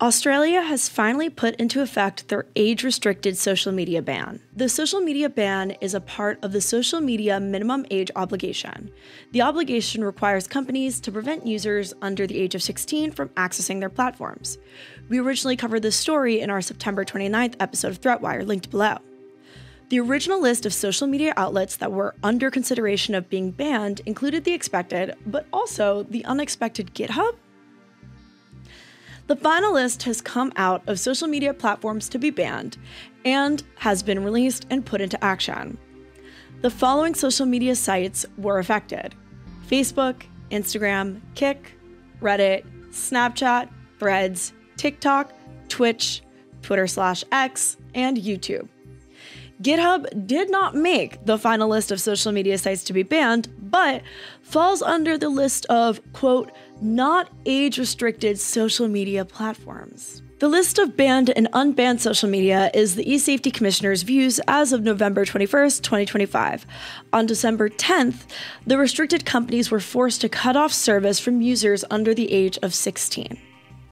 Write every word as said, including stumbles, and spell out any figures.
Australia has finally put into effect their age-restricted social media ban. The social media ban is a part of the social media minimum age obligation. The obligation requires companies to prevent users under the age of sixteen from accessing their platforms. We originally covered this story in our September twenty-ninth episode of Threat Wire, linked below. The original list of social media outlets that were under consideration of being banned included the expected, but also the unexpected GitHub. The final list has come out of social media platforms to be banned and has been released and put into action. The following social media sites were affected: Facebook, Instagram, Kik, Reddit, Snapchat, Threads, TikTok, Twitch, Twitter slash X, and YouTube. GitHub did not make the final list of social media sites to be banned, but falls under the list of, quote, not age-restricted social media platforms. The list of banned and unbanned social media is the eSafety Commissioner's views as of November twenty-first, twenty twenty-five. On December tenth, the restricted companies were forced to cut off service from users under the age of sixteen.